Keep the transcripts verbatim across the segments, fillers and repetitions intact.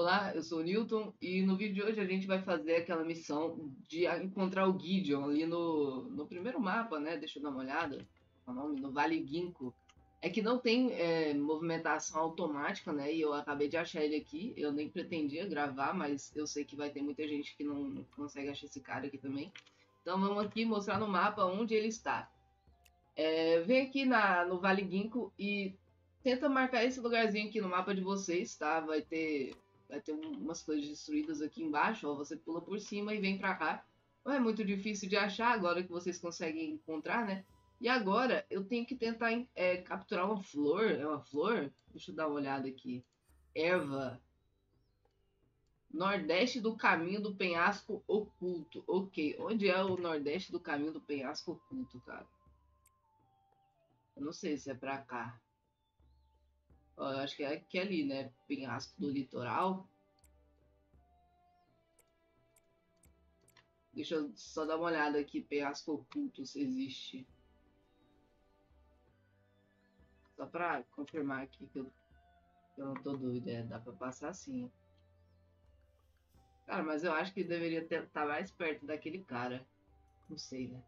Olá, eu sou o Newton e no vídeo de hoje a gente vai fazer aquela missão de encontrar o Gideon ali no, no primeiro mapa, né? Deixa eu dar uma olhada, o nome, no Vale Ginkgo. É que não tem é, movimentação automática, né? E eu acabei de achar ele aqui, eu nem pretendia gravar, mas eu sei que vai ter muita gente que não, não consegue achar esse cara aqui também. Então vamos aqui mostrar no mapa onde ele está. É, vem aqui na, no Vale Ginkgo e tenta marcar esse lugarzinho aqui no mapa de vocês, tá? Vai ter... Vai ter umas coisas destruídas aqui embaixo, ó, você pula por cima e vem pra cá. Não é muito difícil de achar agora que vocês conseguem encontrar, né? E agora eu tenho que tentar é, capturar uma flor. É uma flor? Deixa eu dar uma olhada aqui. Erva. Nordeste do caminho do penhasco oculto. Ok, onde é o nordeste do caminho do penhasco oculto, cara? Eu não sei se é pra cá. Eu acho que é aqui ali, né? Penhasco do litoral. Deixa eu só dar uma olhada aqui. Penhasco oculto, se existe. Só pra confirmar aqui que eu, que eu não tô doido. É, dá pra passar sim. Cara, mas eu acho que deveria estar mais perto daquele cara. Não sei, né?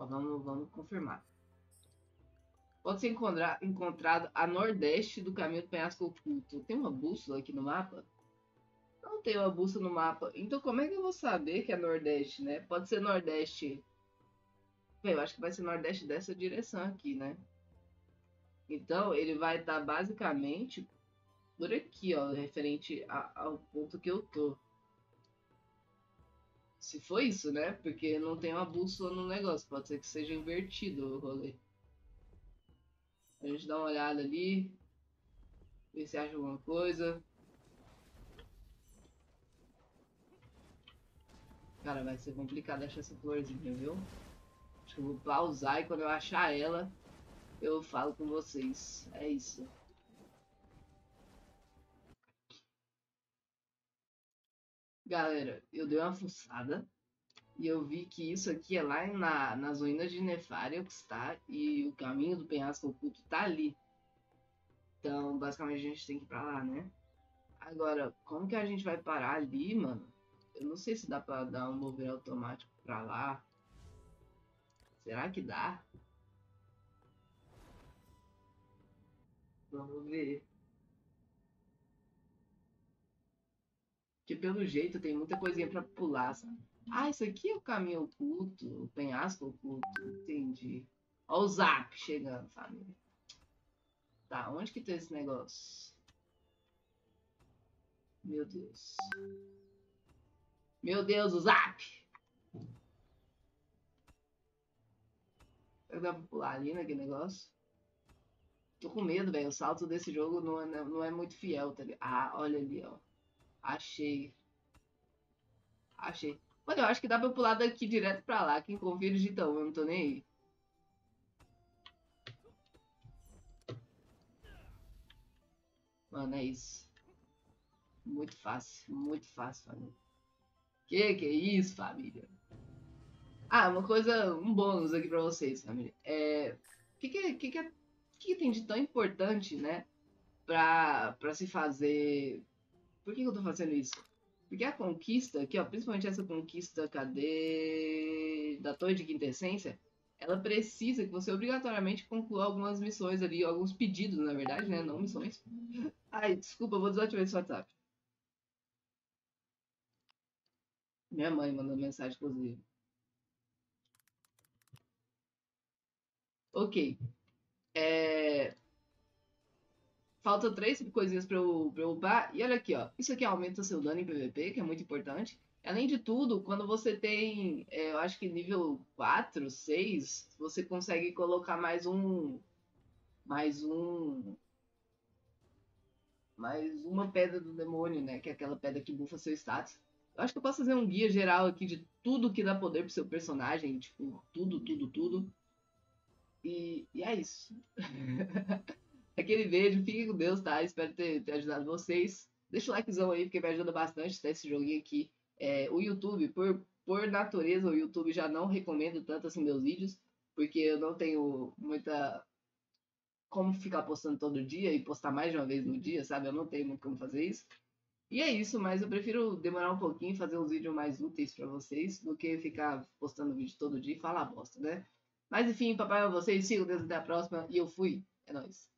Ó, vamos, vamos confirmar. Pode ser encontrado a nordeste do caminho do penhasco oculto. Tem uma bússola aqui no mapa? Não tem uma bússola no mapa. Então como é que eu vou saber que é nordeste, né? Pode ser nordeste... Bem, eu acho que vai ser nordeste dessa direção aqui, né? Então ele vai estar basicamente por aqui, ó. Referente a, ao ponto que eu tô. Se for isso, né? Porque não tem uma bússola no negócio. Pode ser que seja invertido o rolê. A gente dá uma olhada ali, ver se acha alguma coisa. Cara, vai ser complicado achar essa florzinha, viu? Acho que eu vou pausar e quando eu achar ela, eu falo com vocês. É isso. Galera, eu dei uma fuçada. E eu vi que isso aqui é lá na, nas ruínas de Nefária que está, e o caminho do penhasco oculto tá ali. Então, basicamente, a gente tem que ir pra lá, né? Agora, como que a gente vai parar ali, mano? Eu não sei se dá pra dar um mover automático pra lá. Será que dá? Vamos ver. Porque pelo jeito tem muita coisinha pra pular, sabe? Ah, isso aqui é o caminho oculto, o penhasco oculto, entendi. Ó o zap chegando, família. Tá, onde que tem esse negócio? Meu Deus. Meu Deus, o zap! Será que dá pra pular ali naquele negócio? Tô com medo, velho. O salto desse jogo não é, não é muito fiel, tá ligado? Ah, olha ali, ó. Achei. Achei. Mano, eu acho que dá pra eu pular daqui direto pra lá. Quem confia digita um, eu não tô nem aí. Mano, é isso. Muito fácil, muito fácil, família. Que que é isso, família? Ah, uma coisa, um bônus aqui pra vocês, família. É, que que, que, que, que tem de tão importante, né? Pra, pra se fazer... Por que, que eu tô fazendo isso? Porque a conquista aqui, ó, principalmente essa conquista, cadê? Da Torre de Quintessência, ela precisa que você obrigatoriamente conclua algumas missões ali, alguns pedidos, na verdade, né? Não missões. Ai, desculpa, eu vou desativar esse WhatsApp. Minha mãe mandou mensagem, inclusive. Ok. É... Falta três coisinhas pra eu, pra eu upar. E olha aqui, ó. Isso aqui aumenta seu dano em P V P, que é muito importante. Além de tudo, quando você tem, é, eu acho que nível quatro, seis, você consegue colocar mais um... Mais um... Mais uma pedra do demônio, né? Que é aquela pedra que bufa seu status. Eu acho que eu posso fazer um guia geral aqui de tudo que dá poder pro seu personagem. Tipo, tudo, tudo, tudo. E, e é isso. Aquele vídeo, fique com Deus, tá? Espero ter, ter ajudado vocês. Deixa o likezão aí, porque me ajuda bastante, tá? Esse joguinho aqui. É, o YouTube, por, por natureza, o YouTube já não recomenda tanto assim meus vídeos, porque eu não tenho muita... Como ficar postando todo dia e postar mais de uma vez no dia, sabe? Eu não tenho muito como fazer isso. E é isso, mas eu prefiro demorar um pouquinho e fazer uns vídeos mais úteis para vocês do que ficar postando vídeo todo dia e falar bosta, né? Mas enfim, papai é vocês, sigam desde a próxima e eu fui. É nóis.